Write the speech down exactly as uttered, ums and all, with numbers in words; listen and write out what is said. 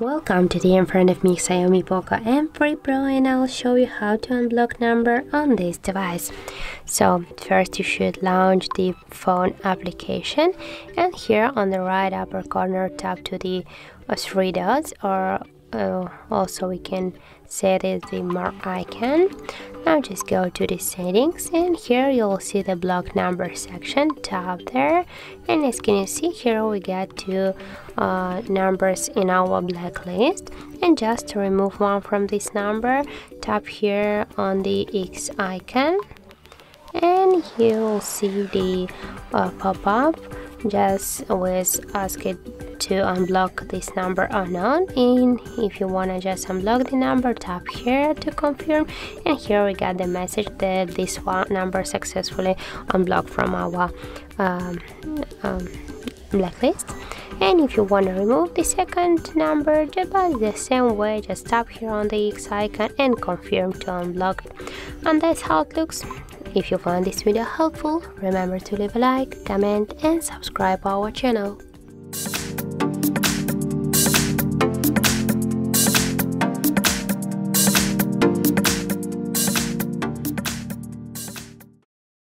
Welcome to the in front of me Xiaomi Poco M three Pro, and I'll show you how to unblock number on this device. So first you should launch the phone application, and here on the right upper corner tap to the three dots, or uh, also we can set it the more icon. Now just go to the settings, and here you'll see the block number section. Tap there, and as can you see here we get two uh, numbers in our blacklist, and just to remove one from this number tap here on the X icon, and you'll see the uh, pop-up just always ask it to unblock this number or not. And if you want to just unblock the number, tap here to confirm, and here we got the message that this one number successfully unblocked from our um, um, blacklist. And if you want to remove the second number, just by the same way, just tap here on the X icon and confirm to unblock. And that's how it looks. If you found this video helpful, remember to leave a like, comment and subscribe our channel.